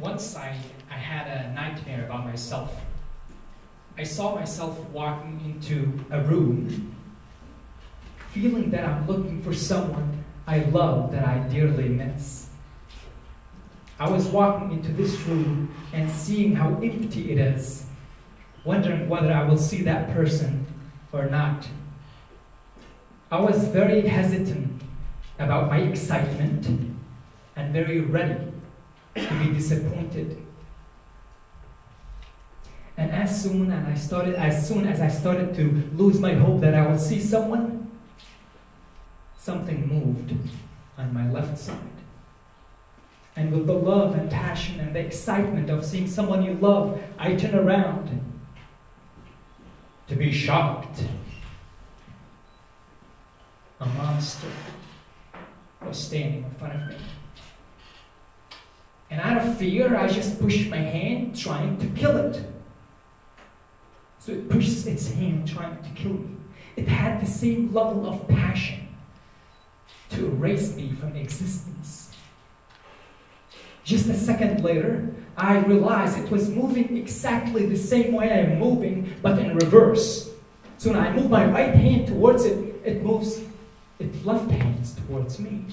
Once I had a nightmare about myself. I saw myself walking into a room, feeling that I'm looking for someone I love that I dearly miss. I was walking into this room and seeing how empty it is, wondering whether I will see that person or not. I was very hesitant about my excitement and very ready to be disappointed. And as soon as I started to lose my hope that I would see someone, something moved on my left side. And with the love and passion and the excitement of seeing someone you love, I turn around to be shocked. A monster was standing in front of me. And out of fear, I just pushed my hand trying to kill it. So it pushes its hand trying to kill me. It had the same level of passion to erase me from existence. Just a second later, I realized it was moving exactly the same way I'm moving, but in reverse. So when I move my right hand towards it, it moves its left hand towards me.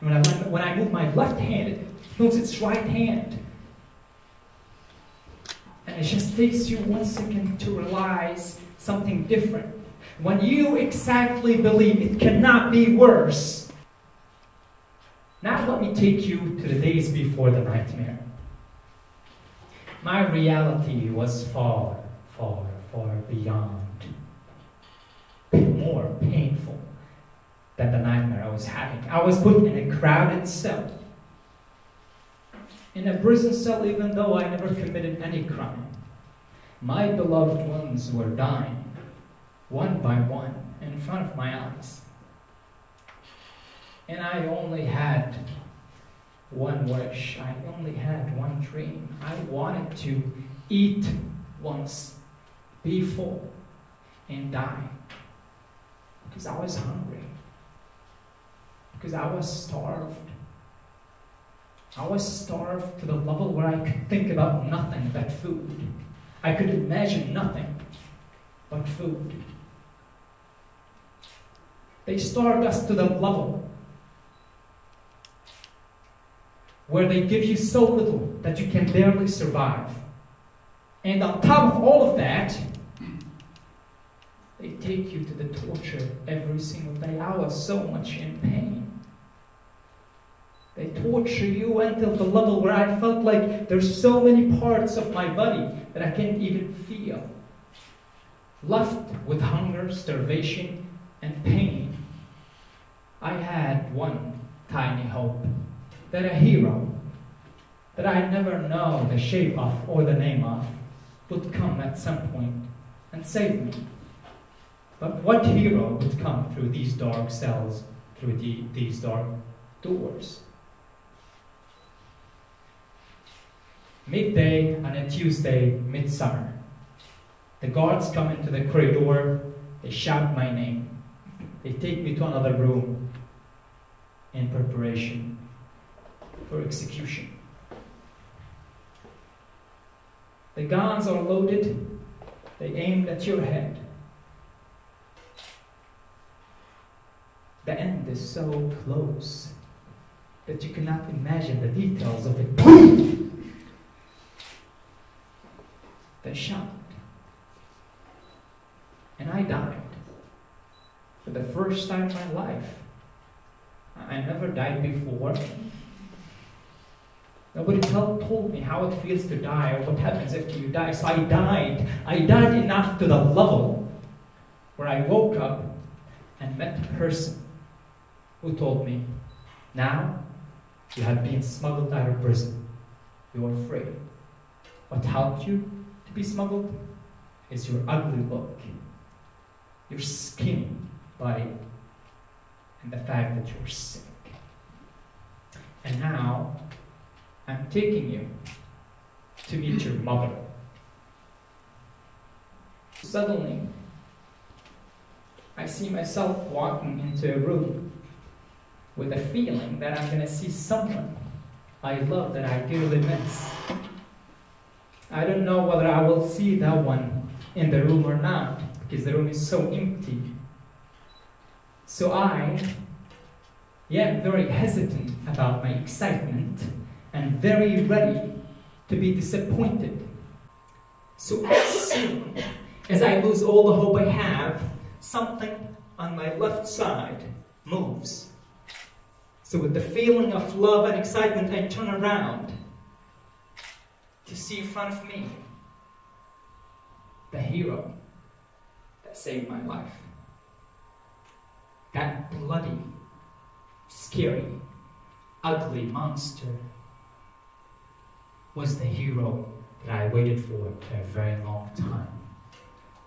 And when I move my left hand, it moves its right hand. And it just takes you 1 second to realize something different. When you exactly believe it cannot be worse. Now let me take you to the days before the nightmare. My reality was far, far, far beyond. More painful than the nightmare I was having. I was put in a crowded cell. In a prison cell, even though I never committed any crime. My beloved ones were dying, one by one, in front of my eyes. And I only had one wish. I only had one dream. I wanted to eat once, be full, and die. Because I was hungry. Because I was starved. I was starved to the level where I could think about nothing but food. I could imagine nothing but food. They starved us to the level where they give you so little that you can barely survive. And on top of all of that, they take you to the torture every single day. I was so much in pain. They torture you until the level where I felt like there's so many parts of my body that I can't even feel. Left with hunger, starvation, and pain, I had one tiny hope that a hero that I never know the shape of or the name of would come at some point and save me. But what hero would come through these dark cells, through these dark doors? Midday on a Tuesday, midsummer. The guards come into the corridor, they shout my name. They take me to another room in preparation for execution. The guns are loaded, they aimed at your head. The end is so close that you cannot imagine the details of it. They shot. And I died. For the first time in my life. I never died before. Nobody told me how it feels to die or what happens after you die. So I died. I died enough to the level where I woke up and met a person who told me, now you have been smuggled out of prison. You are free. What helped you to be smuggled is your ugly look, your skinny body, and the fact that you're sick. And now I'm taking you to meet your mother. Suddenly, I see myself walking into a room with a feeling that I'm going to see someone I love that I dearly miss. I don't know whether I will see that one in the room or not, because the room is so empty. So I am very hesitant about my excitement and very ready to be disappointed. So as soon as I lose all the hope I have, something on my left side moves. So with the feeling of love and excitement, I turn around to see in front of me the hero that saved my life. That bloody, scary, ugly monster was the hero that I waited for a very long time.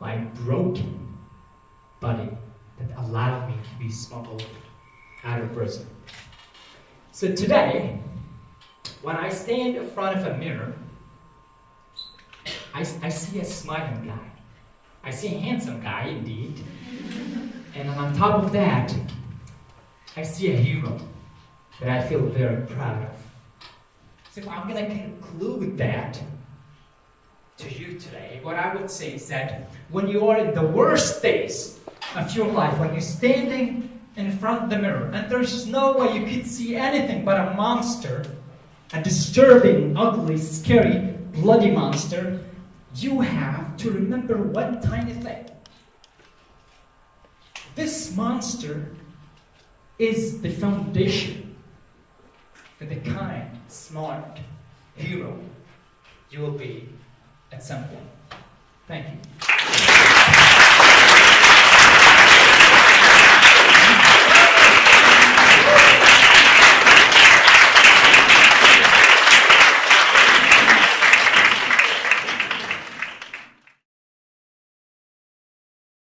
My broken body that allowed me to be smuggled out of prison. So today, when I stand in front of a mirror, I see a smiling guy. I see a handsome guy, indeed. And on top of that, I see a hero that I feel very proud of. So I'm going to conclude that to you today. What I would say is that when you are in the worst days of your life, when you're standing in front of the mirror, and there's no way you could see anything but a monster, a disturbing, ugly, scary, bloody monster, you have to remember one tiny thing. This monster is the foundation for the kind, smart hero you will be at some point. Thank you.